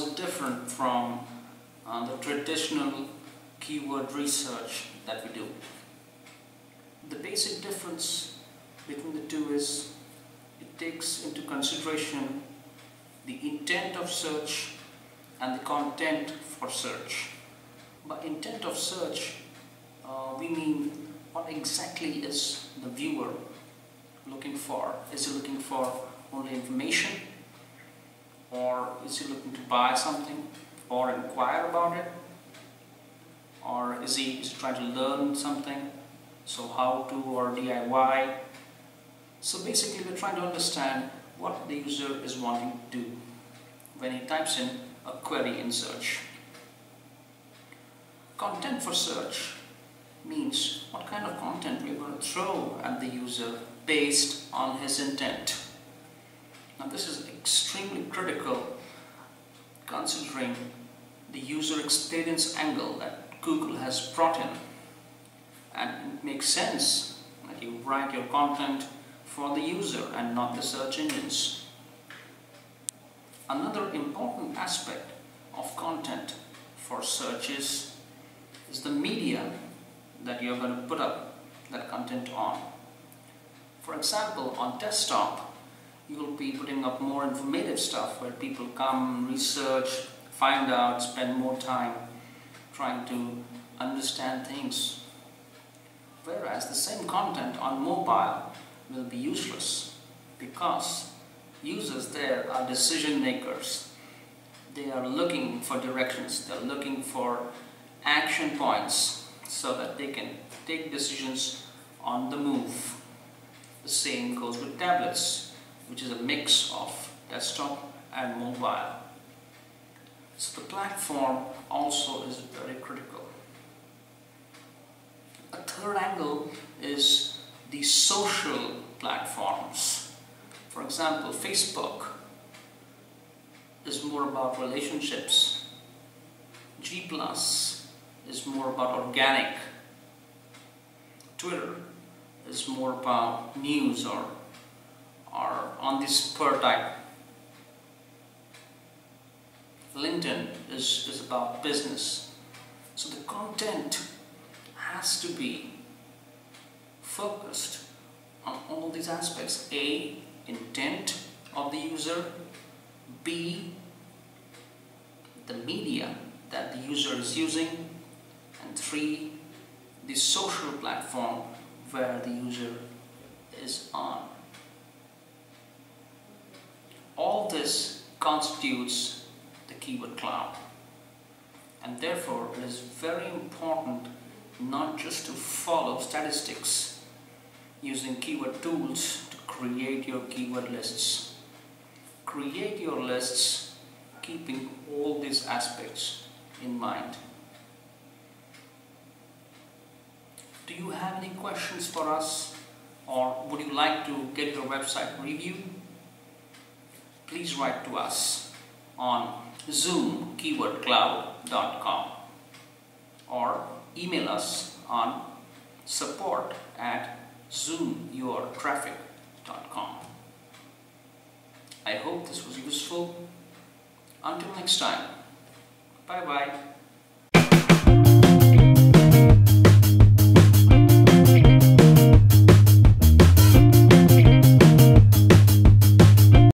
was different from the traditional keyword research that we do. The basic difference between the two is it takes into consideration the intent of search and the content for search. By intent of search, we mean what exactly is the viewer looking for. Is he looking for only information, or is he looking to buy something or inquire about it, or is he trying to learn something, so how to, or DIY. So basically we're trying to understand what the user is wanting to do when he types in a query in search. Content for search means what kind of content we're going to throw at the user based on his intent. Now this is extremely critical considering the user experience angle that Google has brought in, and it makes sense that you write your content for the user and not the search engines. Another important aspect of content for searches is the media that you're going to put up that content on. For example, on desktop, you will be putting up more informative stuff where people come, research, find out, spend more time trying to understand things. Whereas the same content on mobile will be useless because users there are decision makers. They are looking for directions, they're looking for action points so that they can take decisions on the move. The same goes with tablets, which is a mix of desktop and mobile. So the platform also is very critical. A third angle is the social platforms. For example, Facebook is more about relationships. G+ is more about organic. Twitter is more about news or on the spur type. LinkedIn is about business. So the content has to be focused on all these aspects. A, intent of the user. B, the media that the user is using. And 3, the social platform where the user is on. All this constitutes the Keyword Cloud, and therefore it is very important not just to follow statistics using keyword tools to create your keyword lists. Create your lists keeping all these aspects in mind. Do you have any questions for us, or would you like to get your website reviewed? Please write to us on zoomkeywordcloud.com or email us on support@zoomyourtraffic.com. I hope this was useful. Until next time, bye bye.